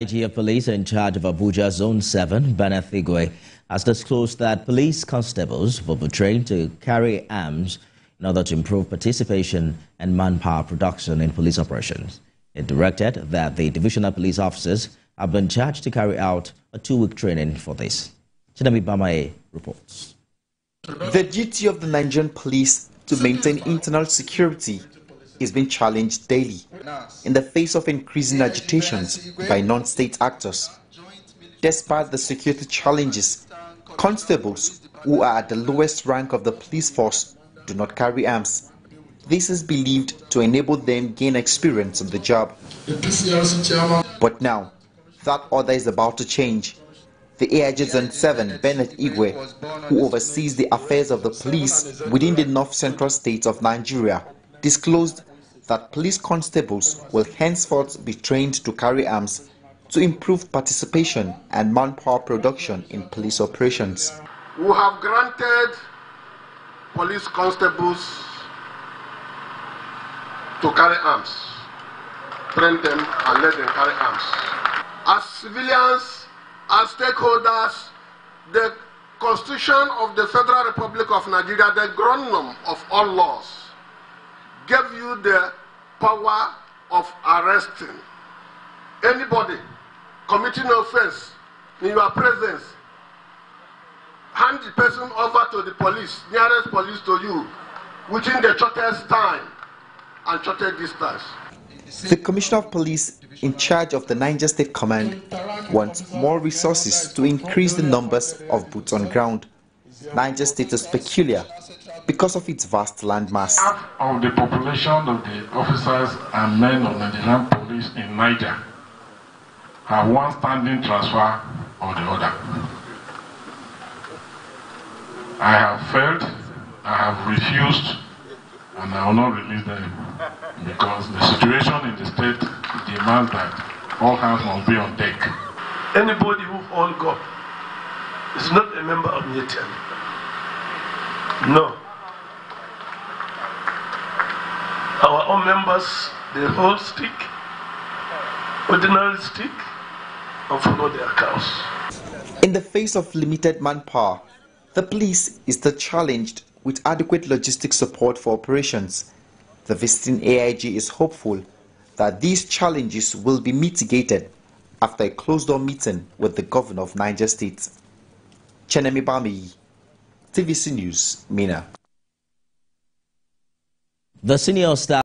Nigeria police in charge of Abuja Zone 7, Bennett Igweh, has disclosed that police constables will be trained to carry arms in order to improve participation and manpower production in police operations. It directed that the divisional police officers have been charged to carry out a 2-week training for this. Chinemi Bamai reports. The duty of the Nigerian police to maintain internal security is being challenged daily in the face of increasing agitations by non-state actors. Despite the security challenges, constables who are at the lowest rank of the police force do not carry arms. This is believed to enable them gain experience of the job. But now, that order is about to change. The Abuja Zone 7, Bennett Igweh, who oversees the affairs of the police within the north central states of Nigeria, disclosed that police constables will henceforth be trained to carry arms to improve participation and manpower production in police operations. We have granted police constables to carry arms, train them and let them carry arms. As civilians, as stakeholders, the Constitution of the Federal Republic of Nigeria, the grandam of all laws, gave you the power of arresting anybody committing offense in your presence. Hand the person over to the police, nearest police to you, within the shortest time and shortest distance. The Commissioner of Police in charge of the Niger State Command wants more resources to increase the numbers of boots on ground. Niger State is peculiar because of its vast landmass. Half of the population of the officers and men of Nigerian police in Niger have one standing transfer or the other. I have failed, I have refused, and I will not release them because the situation in the state demands that all hands must be on deck. Anybody who on God is not a member of Nitel. No. Our own members, they hold stick, ordinary stick, and follow their cows. In the face of limited manpower, the police is still challenged with adequate logistic support for operations. The visiting AIG is hopeful that these challenges will be mitigated after a closed-door meeting with the governor of Niger State. Chinemi Bamai, TVC News, Mina. The senior staff